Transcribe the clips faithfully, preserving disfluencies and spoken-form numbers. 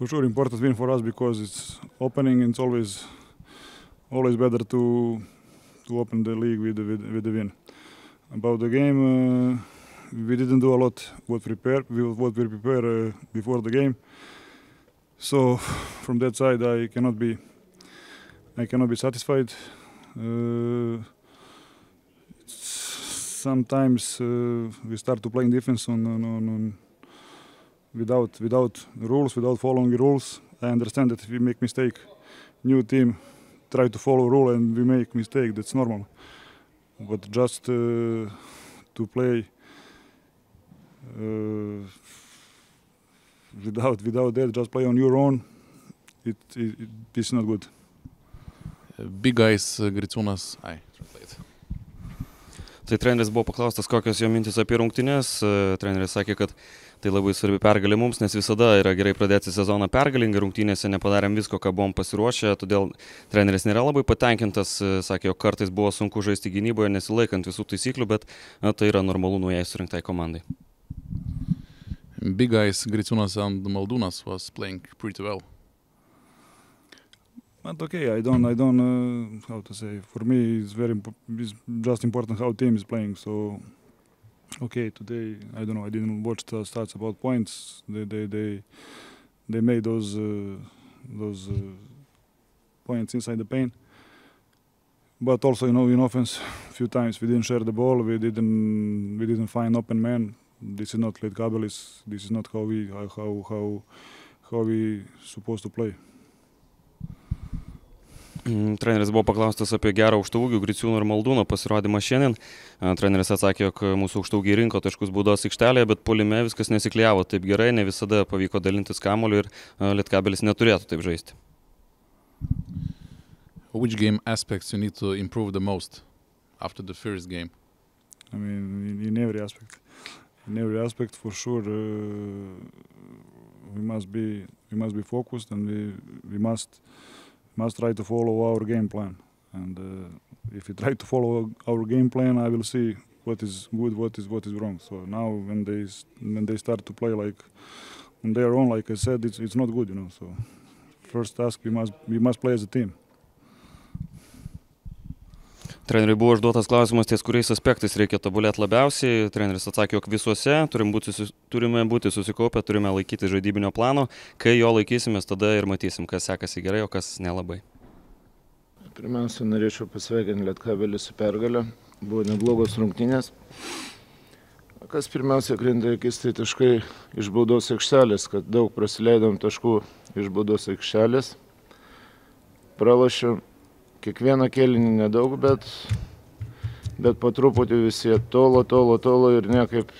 for sure important win for us because it's opening and it's always always better to to open the league with with, with the win. About the game, uh, we didn't do a lot what prepare what we prepare uh, before the game. So from that side, I cannot be I cannot be satisfied. Uh, sometimes uh, we start to play in defense on, on, on without without rules, without following rules. I understand that if we make mistake, new team try to follow rule and we make mistake. That's normal. But just uh, to play uh, without without that, just play on your own, it, it, it's not good. Big Eyes Gricunas. Ai, translate. Tai treneris buvo paklaustas, kokios jo mintis apie rungtynes. Treneris sakė, kad tai labai svarbi pergalė mums, nes visada yra gerai pradėti sezoną pergalingai. Rungtynėse nepadarėm visko, ką buvom pasiruošę, todėl treneris nėra labai patenkintas. Sakė, jog kartais buvo sunku žaisti gynyboje, nesilaikant visų taisyklių, bet na, tai yra normalu naujai surinktai komandai. Big Eyes Gricunas and Maldūnas was playing pretty well. But okay, I don't, I don't, uh, how to say. For me, it's very, it's just important how team is playing. So, okay, today I don't know. I didn't watch the stats about points. They, they, they, they made those, uh, those uh, points inside the paint. But also, you know, in offense, a few times we didn't share the ball. We didn't, we didn't find open man. This is not Lietkabelis. This is not how we, how, how, how we supposed to play. Treneris buvo paklaustas apie gerą aukštaugių Griciūno ir Maldūno pasirodymą šiandien. Treneris atsakė, jog mūsų aukštaugiai rinko taškus baudos aikštelėje, bet puolime viskas nesiklijavo taip gerai, ne visada pavyko dalintis kamuoliu ir Lietkabelis neturėtų taip žaisti. Which game aspects you need to improve the most after the first game? I mean, in every aspect. In every aspect, for sure, uh, we must be we must be focused and we we must must try to follow our game plan, and uh, if you try to follow our game plan, I will see what is good, what is what is wrong. So now when they when they start to play like on their own, like I said, it's it's not good, you know. So first task, we must we must play as a team. Treneriui buvo užduotas klausimas, ties kuriais aspektais reikia tobulėti labiausiai. Treneris atsakė, jog visuose turim būti, turime būti susikaupę, turime laikyti žaidybinio plano. Kai jo laikysimės, tada ir matysim, kas sekasi gerai, o kas nelabai. Pirmiausia, norėčiau pasveikinti Lietkabelį su pergale. Buvo neblogos rungtynės. Kas pirmiausia krinta akis, tai taškai iš baudos aikštelės, kad daug prasileidom taškų iš baudos aikštelės. Pralašėm. Kiekvieną kėlinį nedaug, bet, bet po truputį visi tolo, tolo, tolo ir niekaip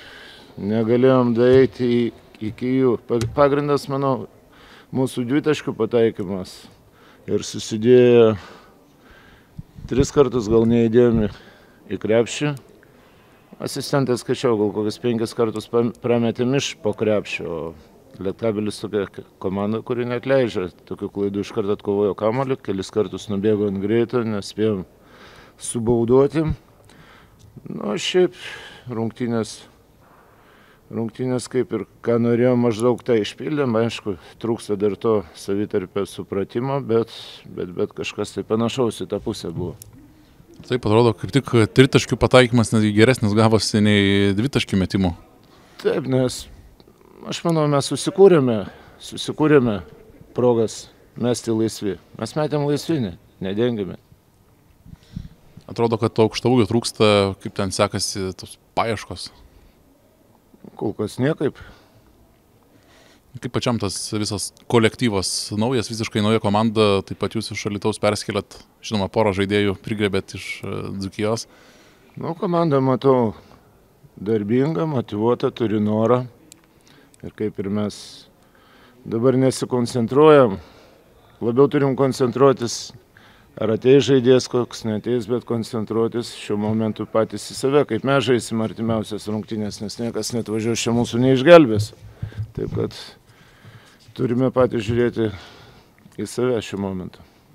negalėjom daeiti iki jų. Pagrindas, manau, mūsų dvitaškių pataikymas ir susidėjo tris kartus, gal neįdėjome į krepšį. Asistentas skaičiau, gal kokias penkis kartus prametėm iš po krepšio. Lietkabelis tokia komanda, kuri neatleidžia tokių klaidų, iš karto atkovojo kamuolį, kelis kartus nubėgo ant greito, nespėjom subauduoti. Nu, šiaip rungtynės, rungtynės kaip ir ką norėjom, maždaug tai išpildėm, aišku, trūksta dar to savitarpio supratimo, bet, bet, bet kažkas tai panašaus į tą pusę buvo. Taip atrodo, kaip tik tritaškių pataikymas netgi geresnis gavosi nei dvitaškių metimų. Taip, nes aš manau, mes susikūrėme, susikūrėme progas mesti laisvi. Mes metėm laisvinį, nedengėme. Atrodo, kad to aukštaūgio trūksta, kaip ten sekasi tos paieškos. Kol kas niekaip. Kaip pačiam tas visas kolektyvas naujas, visiškai nauja komanda, taip pat jūs iš Alytaus perskeliat, žinoma, porą žaidėjų prigrebėt iš Dzūkijos. Nu, komanda, matau, darbinga, motivuota, turi norą. Ir kaip ir mes dabar nesikoncentruojam, labiau turim koncentruotis, ar ateis žaidėjas koks, neateis, bet koncentruotis šiuo momentu patys į save, kaip mes žaisim artimiausias rungtynės, nes niekas net važiuos čia mūsų neišgelbės. Taip kad turime patys žiūrėti į save šiuo momentu.